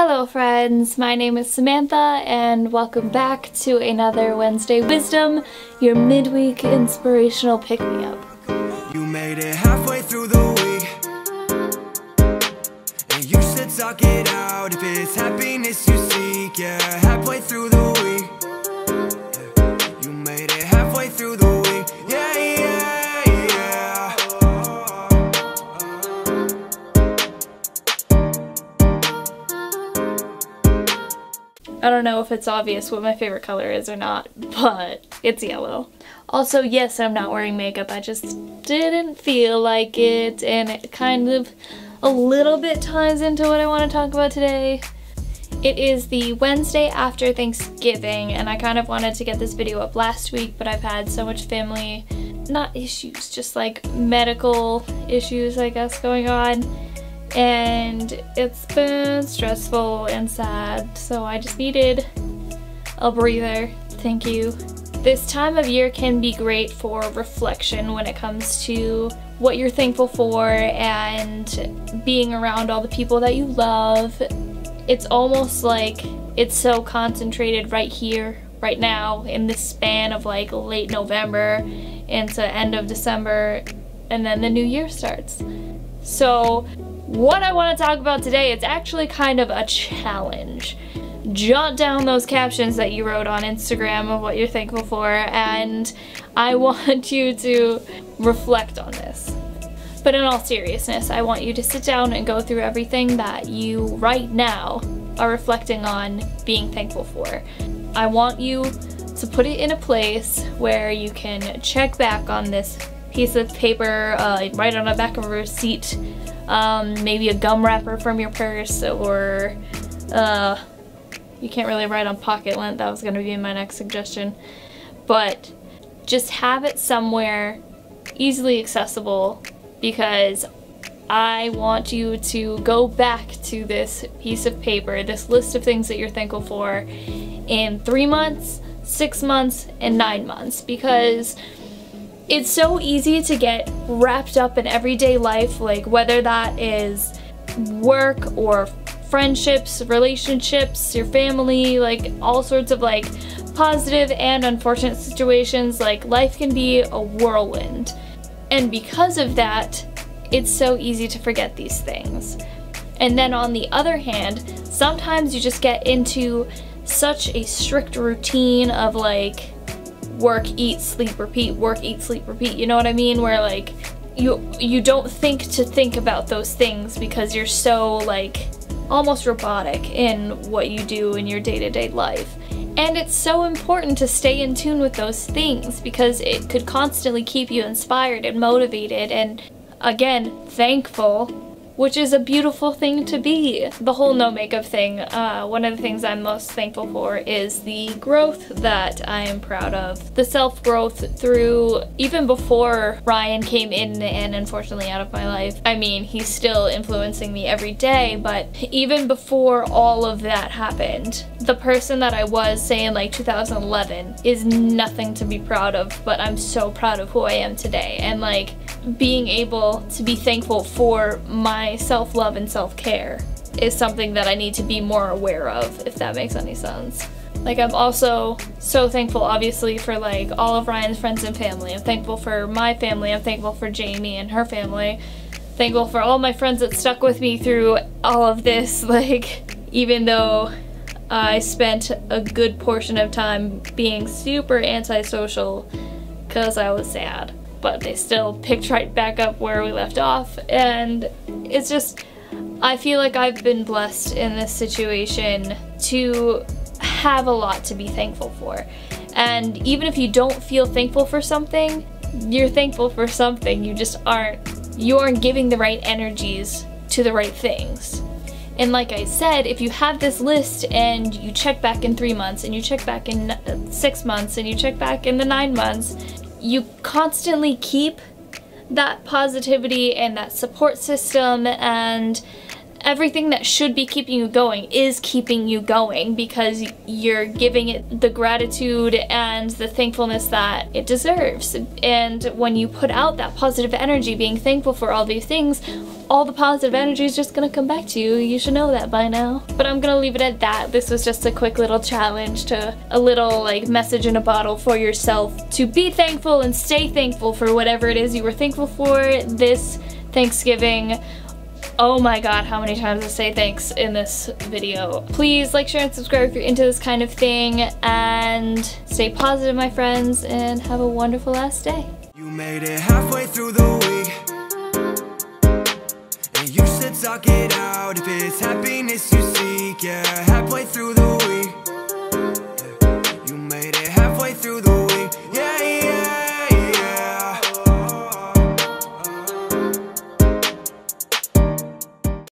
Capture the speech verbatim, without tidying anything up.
Hello friends, my name is Samantha and welcome back to another Wednesday Wisdom, your midweek inspirational pick-me-up. You made it halfway through the week, and you should talk it out if it's happiness you seek. Yeah, halfway through the week, yeah. You made it halfway through the week, yeah, yeah. I don't know if it's obvious what my favorite color is or not, but it's yellow. Also, yes, I'm not wearing makeup. I just didn't feel like it, and it kind of a little bit ties into what I want to talk about today. It is the Wednesday after Thanksgiving, and I kind of wanted to get this video up last week, but I've had so much family, not issues, just like medical issues, I guess, going on. And it's been stressful and sad, so I just needed a breather. Thank you. This time of year can be great for reflection when it comes to what you're thankful for and being around all the people that you love. It's almost like it's so concentrated right here, right now, in this span of like late November into end of December, and then the new year starts. So what I want to talk about today, it's actually kind of a challenge. Jot down those captions that you wrote on Instagram of what you're thankful for, and I want you to reflect on this. But in all seriousness, I want you to sit down and go through everything that you right now are reflecting on being thankful for. I want you to put it in a place where you can check back on this piece of paper, uh, right on the back of a receipt. Um, maybe a gum wrapper from your purse, or uh, you can't really write on pocket lint. That was going to be my next suggestion. But just have it somewhere easily accessible, because I want you to go back to this piece of paper, this list of things that you're thankful for, in three months, six months, and nine months, because it's so easy to get wrapped up in everyday life, like whether that is work or friendships, relationships, your family, like all sorts of like positive and unfortunate situations. Like life can be a whirlwind. And because of that, it's so easy to forget these things. And then on the other hand, sometimes you just get into such a strict routine of like work, eat, sleep, repeat, work, eat, sleep, repeat, you know what I mean? Where like, you you don't think to think about those things because you're so like, almost robotic in what you do in your day-to-day life. And it's so important to stay in tune with those things because it could constantly keep you inspired and motivated and, again, thankful, which is a beautiful thing to be. The whole no makeup thing, uh, one of the things I'm most thankful for is the growth that I am proud of. The self-growth through, even before Ryan came in and unfortunately out of my life. I mean, he's still influencing me every day, but even before all of that happened, the person that I was, say in like two thousand eleven, is nothing to be proud of, but I'm so proud of who I am today. And like, being able to be thankful for my self-love and self-care is something that I need to be more aware of, if that makes any sense. Like, I'm also so thankful, obviously, for like all of Ryan's friends and family. I'm thankful for my family. I'm thankful for Jamie and her family. Thankful for all my friends that stuck with me through all of this. Like, even though I spent a good portion of time being super antisocial because I was sad, but they still picked right back up where we left off. And it's just, I feel like I've been blessed in this situation to have a lot to be thankful for. And even if you don't feel thankful for something, you're thankful for something. You just aren't, you aren't giving the right energies to the right things. And like I said, if you have this list and you check back in three months and you check back in six months and you check back in the nine months, you constantly keep that positivity and that support system, and everything that should be keeping you going is keeping you going because you're giving it the gratitude and the thankfulness that it deserves. And when you put out that positive energy, being thankful for all these things, all the positive energy is just gonna come back to you. You should know that by now. But I'm gonna leave it at that. This was just a quick little challenge to a little like message in a bottle for yourself to be thankful and stay thankful for whatever it is you were thankful for this Thanksgiving. Oh my god, how many times I say thanks in this video. Please like, share, and subscribe if you're into this kind of thing, and stay positive, my friends, and have a wonderful last day. You made it halfway through the week, and you should talk it out if it's happiness you seek. Yeah, halfway through the week.